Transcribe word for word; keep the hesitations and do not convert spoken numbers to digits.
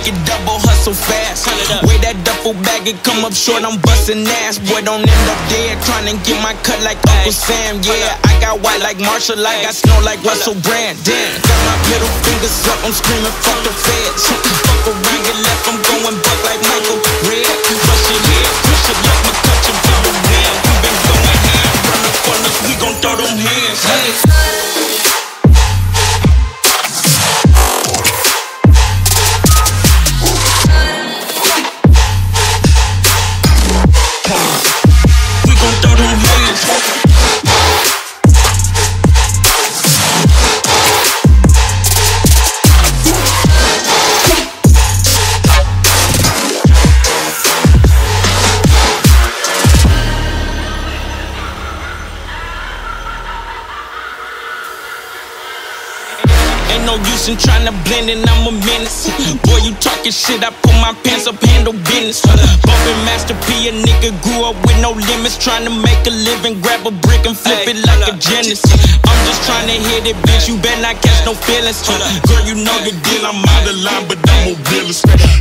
make it double, hustle fast. Weigh that duffel bag and come up short, I'm busting ass. Boy, don't end up dead, tryna get my cut like Uncle Sam. Yeah, I got white like Marshall, I got snow like Russell Brand. Damn, got my middle fingers up, I'm screaming fuck the feds. Fuck around, get left, I'm going buck like Michael Red. Rush it here, push it, let me touch it from the wind. We been going high, run up on us, we gon' throw them hands. Hey. Ain't no use in tryna blend in, I'm a menace. Boy, you talking shit, I pull my pants up, handle business. Bumpin' Master P, a nigga grew up with no limits. Tryna make a living, grab a brick and flip it like a genius. I'm just tryna hit it, bitch, you better not catch no feelings. Girl, you know the deal, I'm out of line, but I'm a realist.